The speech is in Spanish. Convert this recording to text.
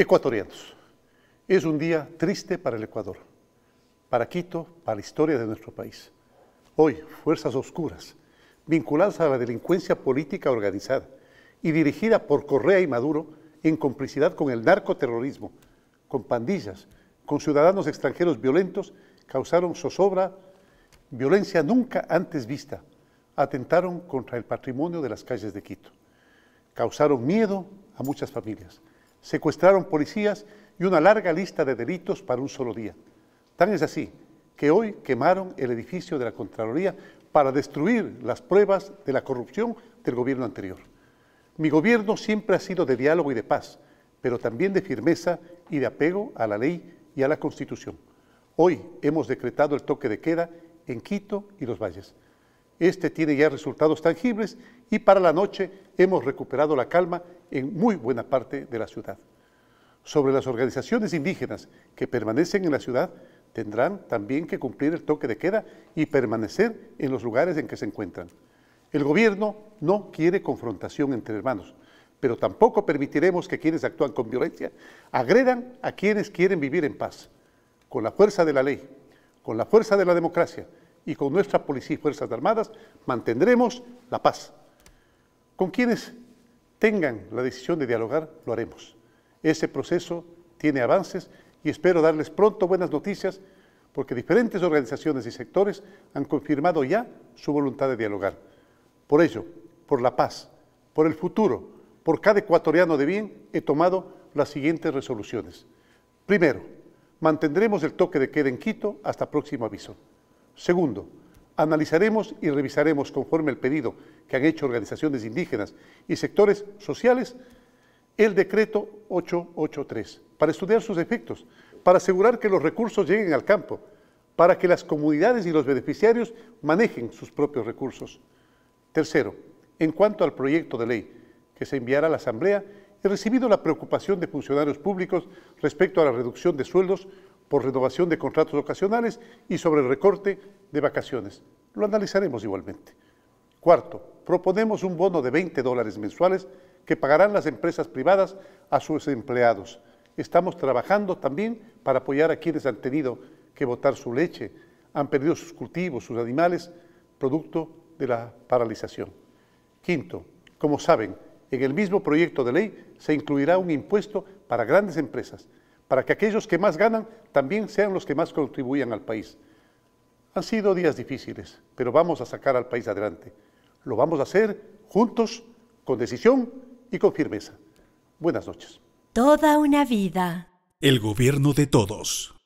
Ecuatorianos, es un día triste para el Ecuador, para Quito, para la historia de nuestro país. Hoy, fuerzas oscuras, vinculadas a la delincuencia política organizada y dirigida por Correa y Maduro en complicidad con el narcoterrorismo, con pandillas, con ciudadanos extranjeros violentos, causaron zozobra, violencia nunca antes vista, atentaron contra el patrimonio de las calles de Quito, causaron miedo a muchas familias. Secuestraron policías y una larga lista de delitos para un solo día. Tan es así que hoy quemaron el edificio de la Contraloría para destruir las pruebas de la corrupción del gobierno anterior. Mi gobierno siempre ha sido de diálogo y de paz, pero también de firmeza y de apego a la ley y a la Constitución. Hoy hemos decretado el toque de queda en Quito y los valles. Este tiene ya resultados tangibles y para la noche hemos recuperado la calma en muy buena parte de la ciudad. Sobre las organizaciones indígenas que permanecen en la ciudad, tendrán también que cumplir el toque de queda y permanecer en los lugares en que se encuentran. El gobierno no quiere confrontación entre hermanos, pero tampoco permitiremos que quienes actúan con violencia agredan a quienes quieren vivir en paz. Con la fuerza de la ley, con la fuerza de la democracia, y con nuestra policía y fuerzas armadas mantendremos la paz. Con quienes tengan la decisión de dialogar, lo haremos. Ese proceso tiene avances y espero darles pronto buenas noticias porque diferentes organizaciones y sectores han confirmado ya su voluntad de dialogar. Por ello, por la paz, por el futuro, por cada ecuatoriano de bien, he tomado las siguientes resoluciones. Primero, mantendremos el toque de queda en Quito hasta próximo aviso. Segundo, analizaremos y revisaremos conforme el pedido que han hecho organizaciones indígenas y sectores sociales el Decreto 883 para estudiar sus efectos, para asegurar que los recursos lleguen al campo, para que las comunidades y los beneficiarios manejen sus propios recursos. Tercero, en cuanto al proyecto de ley que se enviará a la Asamblea, he recibido la preocupación de funcionarios públicos respecto a la reducción de sueldos por renovación de contratos ocasionales y sobre el recorte de vacaciones. Lo analizaremos igualmente. Cuarto, proponemos un bono de $20 mensuales que pagarán las empresas privadas a sus empleados. Estamos trabajando también para apoyar a quienes han tenido que botar su leche, han perdido sus cultivos, sus animales, producto de la paralización. Quinto, como saben, en el mismo proyecto de ley se incluirá un impuesto para grandes empresas, para que aquellos que más ganan también sean los que más contribuyan al país. Han sido días difíciles, pero vamos a sacar al país adelante. Lo vamos a hacer juntos, con decisión y con firmeza. Buenas noches. Toda una vida. El gobierno de todos.